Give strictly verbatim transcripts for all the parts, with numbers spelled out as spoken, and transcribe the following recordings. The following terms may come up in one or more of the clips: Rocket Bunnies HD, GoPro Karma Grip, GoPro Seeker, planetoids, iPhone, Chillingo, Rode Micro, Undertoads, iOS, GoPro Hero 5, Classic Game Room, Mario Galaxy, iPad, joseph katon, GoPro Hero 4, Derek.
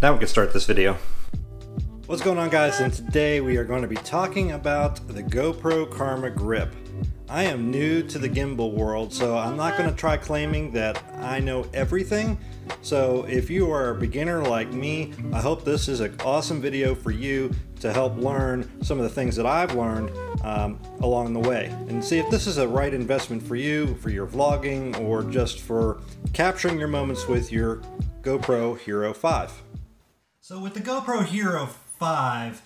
Now we can start this video. What's going on, guys? And today we are going to be talking about the GoPro Karma Grip. I am new to the gimbal world, so I'm not going to try claiming that I know everything. So if you are a beginner like me, I hope this is an awesome video for you to help learn some of the things that I've learned um, along the way, and see if this is a right investment for you, for your vlogging, or just for capturing your moments with your GoPro Hero five. So with the GoPro Hero five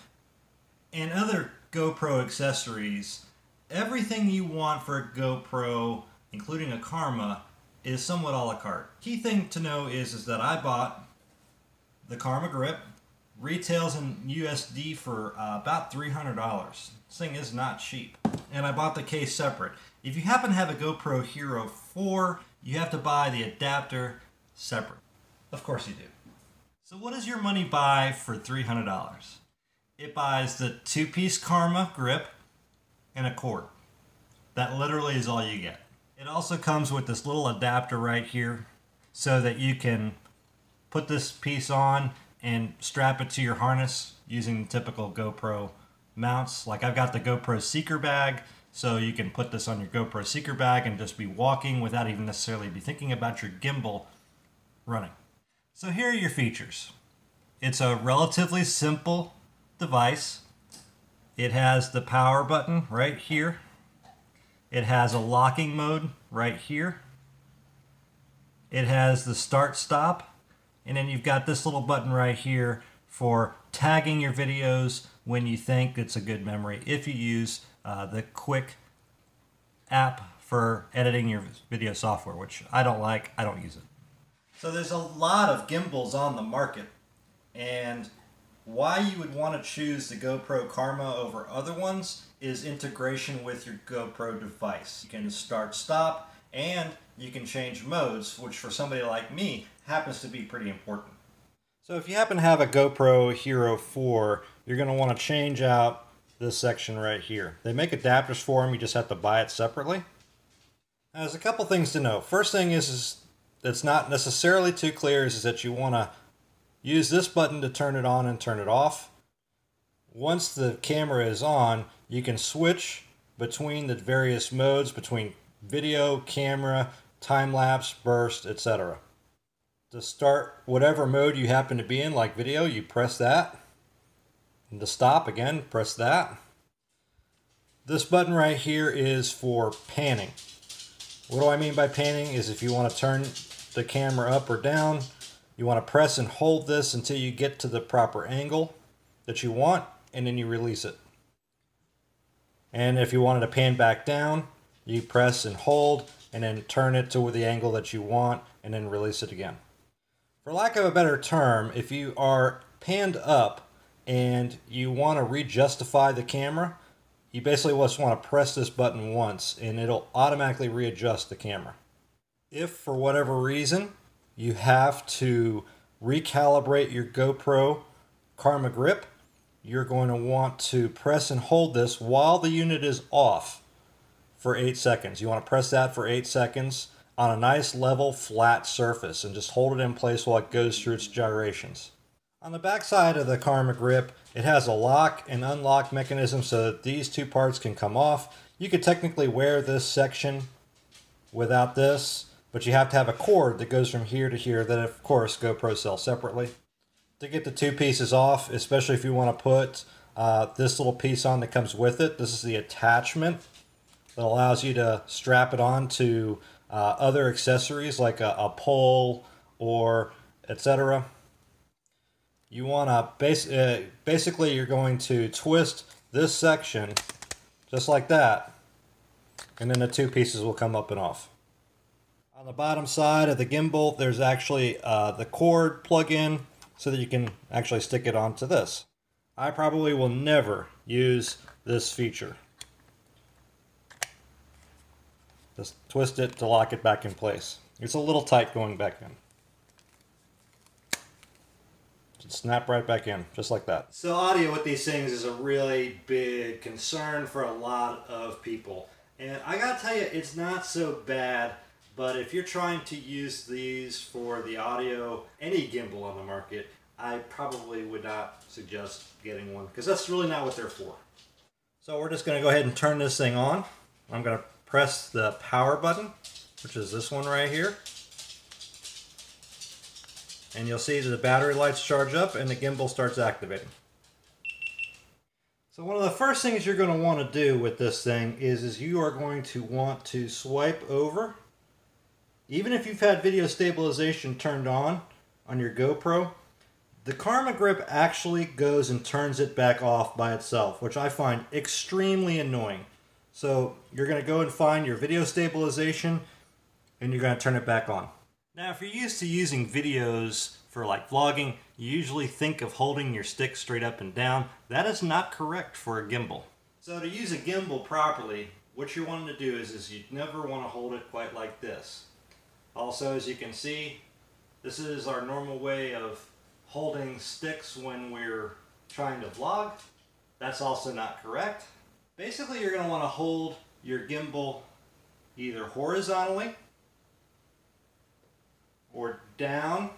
and other GoPro accessories, everything you want for a GoPro, including a Karma, is somewhat a la carte. Key thing to know is, is that I bought the Karma Grip. Retails in U S D for uh, about three hundred dollars. This thing is not cheap. And I bought the case separate. If you happen to have a GoPro Hero four, you have to buy the adapter separate. Of course you do. So what does your money buy for three hundred dollars? It buys the two-piece Karma grip and a cord. That literally is all you get. It also comes with this little adapter right here so that you can put this piece on and strap it to your harness using typical GoPro mounts. Like, I've got the GoPro Seeker bag, so you can put this on your GoPro Seeker bag and just be walking without even necessarily be thinking about your gimbal running. So here are your features. It's a relatively simple device. It has the power button right here. It has a locking mode right here. It has the start stop. And then you've got this little button right here for tagging your videos when you think it's a good memory, if you use uh, the Quick app for editing your video software, which I don't like. I don't use it. So there's a lot of gimbals on the market, and why you would want to choose the GoPro Karma over other ones is integration with your GoPro device. You can start, stop, and you can change modes, which for somebody like me happens to be pretty important. So if you happen to have a GoPro Hero four, you're going to want to change out this section right here. They make adapters for them, you just have to buy it separately. Now, there's a couple things to know. First thing is, is that's not necessarily too clear is that you want to use this button to turn it on and turn it off. Once the camera is on, you can switch between the various modes, between video, camera, time-lapse, burst, et cetera. To start whatever mode you happen to be in, like video, you press that. And to stop, again, press that. This button right here is for panning. What do I mean by panning is if you want to turn the camera up or down, you want to press and hold this until you get to the proper angle that you want, and then you release it. And if you wanted to pan back down, you press and hold and then turn it to the angle that you want and then release it again. For lack of a better term, if you are panned up and you want to re-justify the camera, you basically just want to press this button once and it'll automatically readjust the camera. If for whatever reason you have to recalibrate your GoPro Karma grip, you're going to want to press and hold this while the unit is off for eight seconds. You want to press that for eight seconds on a nice level flat surface and just hold it in place while it goes through its gyrations. On the back side of the Karma grip, it has a lock and unlock mechanism so that these two parts can come off. You could technically wear this section without this, but you have to have a cord that goes from here to here that, of course, GoPro sells separately. To get the two pieces off, especially if you want to put uh, this little piece on that comes with it, this is the attachment that allows you to strap it on to uh, other accessories like a, a pole or et cetera. You want to bas uh, basically you're going to twist this section just like that, and then the two pieces will come up and off. On the bottom side of the gimbal, there's actually uh, the cord plug-in so that you can actually stick it onto this. I probably will never use this feature. Just twist it to lock it back in place. It's a little tight going back in. snap right back in, just like that. So audio with these things is a really big concern for a lot of people. And I gotta tell you, it's not so bad, but if you're trying to use these for the audio, any gimbal on the market, I probably would not suggest getting one, because that's really not what they're for. So we're just gonna go ahead and turn this thing on. I'm gonna press the power button, which is this one right here. And you'll see that the battery lights charge up and the gimbal starts activating. So one of the first things you're going to want to do with this thing is, is you are going to want to swipe over. Even if you've had video stabilization turned on on your GoPro, the Karma Grip actually goes and turns it back off by itself, which I find extremely annoying. So you're going to go and find your video stabilization and you're going to turn it back on. Now, if you're used to using videos for like vlogging, you usually think of holding your stick straight up and down. That is not correct for a gimbal. So to use a gimbal properly, what you're wanting to do is, is you never want to hold it quite like this. Also, as you can see, this is our normal way of holding sticks when we're trying to vlog. That's also not correct. Basically, you're going to want to hold your gimbal either horizontally or down,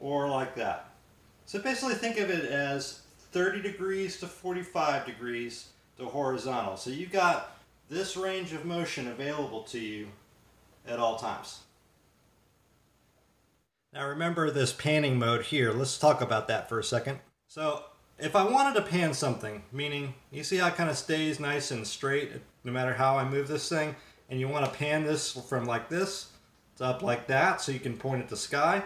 or like that. So basically think of it as thirty degrees to forty-five degrees to horizontal. So you've got this range of motion available to you at all times. Now remember this panning mode here. Let's talk about that for a second. So if I wanted to pan something, meaning you see how it kind of stays nice and straight no matter how I move this thing, and you want to pan this from like this up like that so you can point at the sky,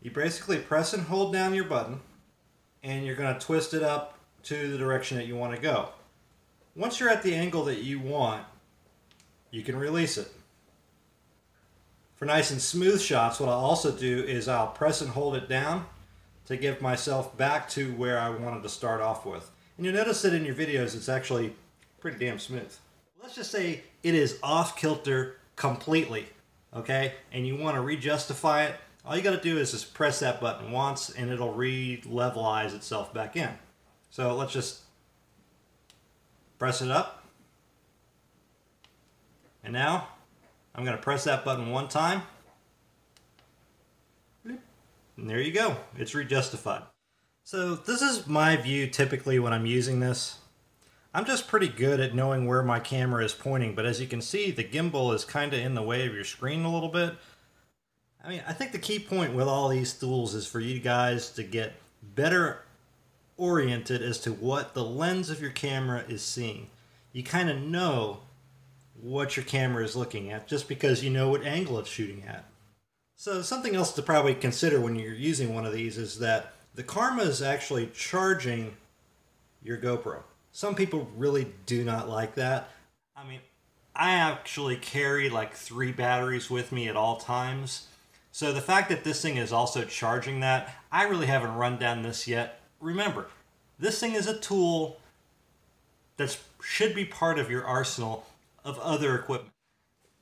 you basically press and hold down your button and you're going to twist it up to the direction that you want to go. Once you're at the angle that you want, you can release it. For nice and smooth shots, what I'll also do is I'll press and hold it down to give myself back to where I wanted to start off with. And you'll notice that in your videos it's actually pretty damn smooth. Let's just say it is off kilter completely. Okay, and you want to re-justify it, all you got to do is just press that button once and it'll re-levelize itself back in. So let's just press it up. And now I'm going to press that button one time. And there you go. It's re-justified. So this is my view typically when I'm using this. I'm just pretty good at knowing where my camera is pointing, but as you can see, the gimbal is kind of in the way of your screen a little bit. I mean, I think the key point with all these tools is for you guys to get better oriented as to what the lens of your camera is seeing. You kind of know what your camera is looking at just because you know what angle it's shooting at. So something else to probably consider when you're using one of these is that the Karma is actually charging your GoPro. Some people really do not like that. I mean, I actually carry like three batteries with me at all times. So the fact that this thing is also charging that, I really haven't run down this yet. Remember, this thing is a tool that should be part of your arsenal of other equipment.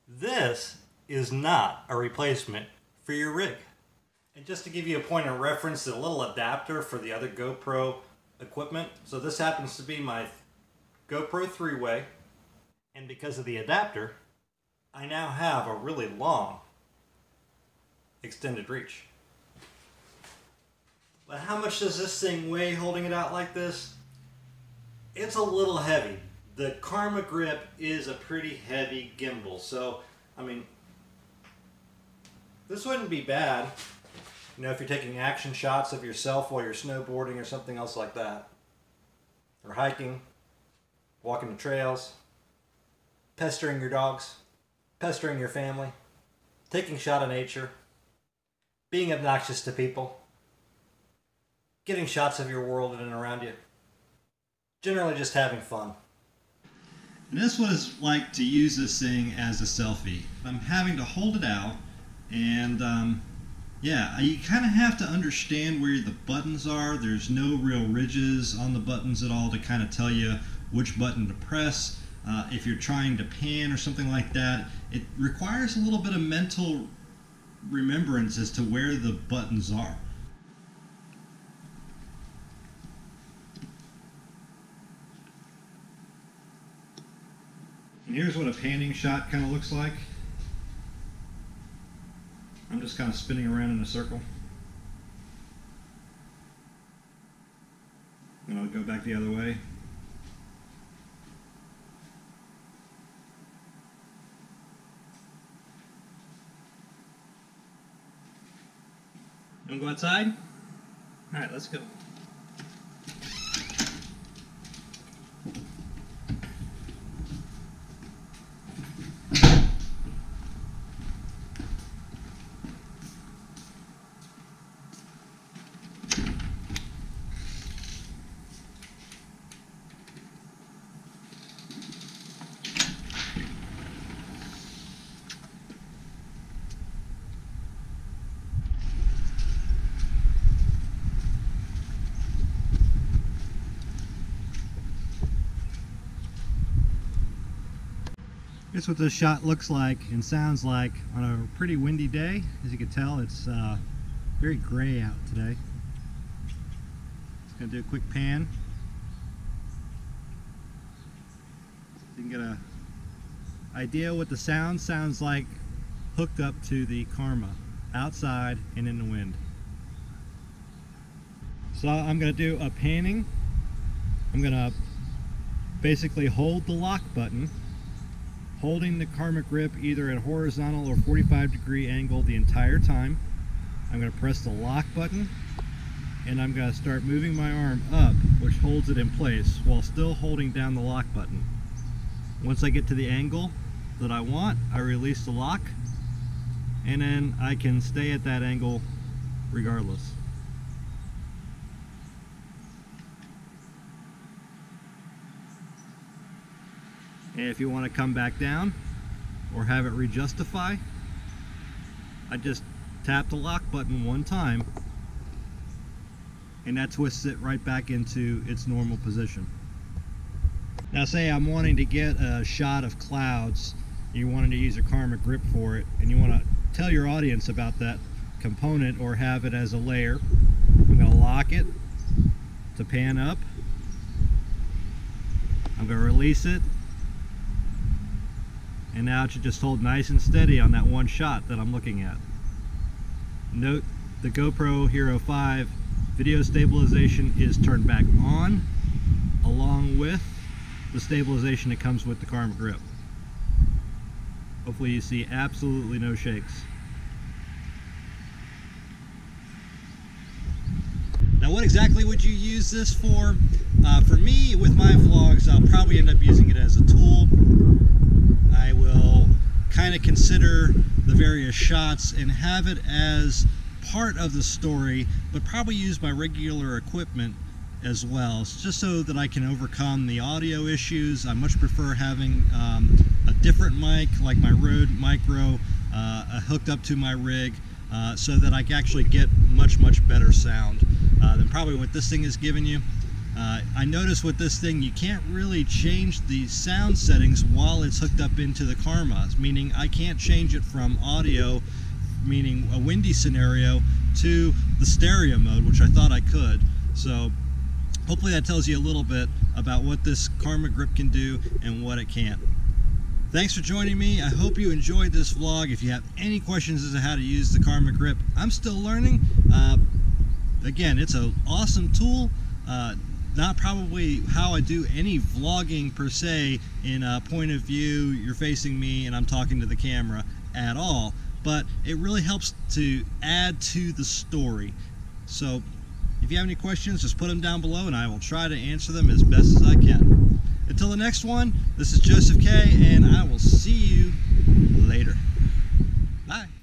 This is not a replacement for your rig. And just to give you a point of reference, a little adapter for the other GoPro equipment. So this happens to be my GoPro three way, and because of the adapter I now have a really long extended reach. But how much does this thing weigh holding it out like this? It's a little heavy. The Karma Grip is a pretty heavy gimbal, so I mean this wouldn't be bad. You know, if you're taking action shots of yourself while you're snowboarding or something else like that, or hiking, walking the trails, pestering your dogs, pestering your family, taking a shot of nature, being obnoxious to people, getting shots of your world in and around you, generally just having fun. And this was like to use this thing as a selfie. I'm having to hold it out and um, yeah, you kind of have to understand where the buttons are. There's no real ridges on the buttons at all to kind of tell you which button to press. Uh, if you're trying to pan or something like that, it requires a little bit of mental remembrance as to where the buttons are. And here's what a panning shot kind of looks like. I'm just kind of spinning around in a circle. And I'll go back the other way. You want to go outside? All right, let's go. That's what this shot looks like and sounds like on a pretty windy day. As you can tell, it's uh, very gray out today. Just going to do a quick pan. You can get an idea what the sound sounds like hooked up to the Karma, outside and in the wind. So I'm going to do a panning. I'm going to basically hold the lock button, holding the Karma Grip either at horizontal or forty-five degree angle the entire time. I'm going to press the lock button and I'm going to start moving my arm up, which holds it in place while still holding down the lock button. Once I get to the angle that I want, I release the lock and then I can stay at that angle regardless. And if you want to come back down or have it rejustify, I just tap the lock button one time and that twists it right back into its normal position. Now say I'm wanting to get a shot of clouds, you wanted to use a Karma Grip for it, and you want to tell your audience about that component or have it as a layer. I'm going to lock it to pan up. I'm going to release it. And now it should just hold nice and steady on that one shot that I'm looking at. Note the GoPro Hero five video stabilization is turned back on along with the stabilization that comes with the Karma Grip. Hopefully you see absolutely no shakes. Now what exactly would you use this for? Uh, for me, with my vlogs, I'll probably end up using it as a tool. I will kind of consider the various shots and have it as part of the story, but probably use my regular equipment as well, just so that I can overcome the audio issues. I much prefer having um, a different mic, like my Rode Micro, uh, hooked up to my rig, uh, so that I can actually get much, much better sound uh, than probably what this thing is giving you. Uh, I noticed with this thing, you can't really change the sound settings while it's hooked up into the Karma, meaning I can't change it from audio, meaning a windy scenario, to the stereo mode, which I thought I could. So hopefully that tells you a little bit about what this Karma Grip can do and what it can't. Thanks for joining me. I hope you enjoyed this vlog. If you have any questions as to how to use the Karma Grip, I'm still learning. Uh, again, it's an awesome tool. Uh, Not probably how I do any vlogging per se in a point of view, you're facing me and I'm talking to the camera at all, but it really helps to add to the story. So if you have any questions, just put them down below and I will try to answer them as best as I can. Until the next one, this is Joseph K and I will see you later. Bye.